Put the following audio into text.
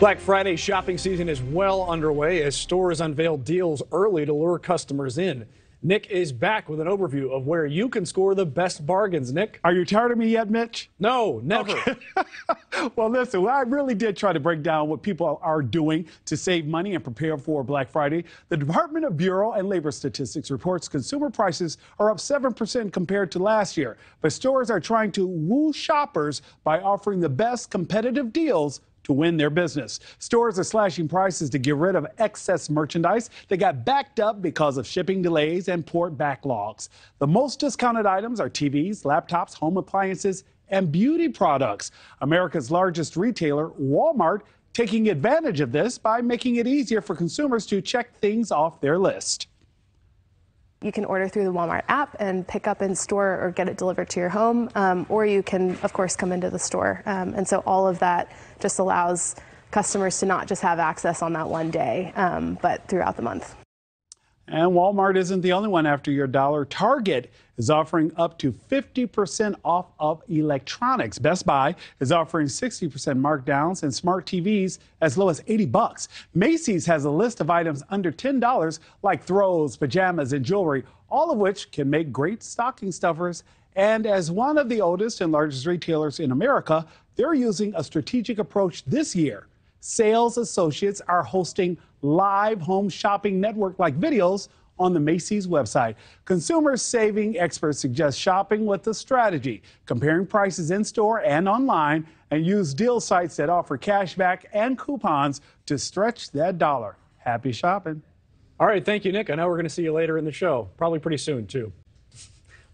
Black Friday shopping season is well underway as stores unveil deals early to lure customers in. Nick is back with an overview of where you can score the best bargains. Nick, are you tired of me yet, Mitch? No, never. Okay. Well, listen, I really did try to break down what people are doing to save money and prepare for Black Friday. The Department of Bureau and Labor Statistics reports consumer prices are up 7% compared to last year, but stores are trying to woo shoppers by offering the best competitive deals to win their business. Stores are slashing prices to get rid of excess merchandise that got backed up because of shipping delays and port backlogs. The most discounted items are TVs, laptops, home appliances, and beauty products. America's largest retailer, Walmart, taking advantage of this by making it easier for consumers to check things off their list. You can order through the Walmart app and pick up in store or get it delivered to your home, or you can, of course, come into the store. And so all of that just allows customers to not just have access on that one day, but throughout the month. And Walmart isn't the only one after your dollar. Target is offering up to 50% off of electronics. Best Buy is offering 60% markdowns and smart TVs as low as $80. Macy's has a list of items under $10 like throws, pajamas, and jewelry, all of which can make great stocking stuffers. And as one of the oldest and largest retailers in America, they're using a strategic approach this year. Sales associates are hosting live home shopping network-like videos on the Macy's website. Consumer saving experts suggest shopping with a strategy, comparing prices in-store and online, and use deal sites that offer cashback and coupons to stretch that dollar. Happy shopping. All right, thank you, Nick. I know we're going to see you later in the show, probably pretty soon, too.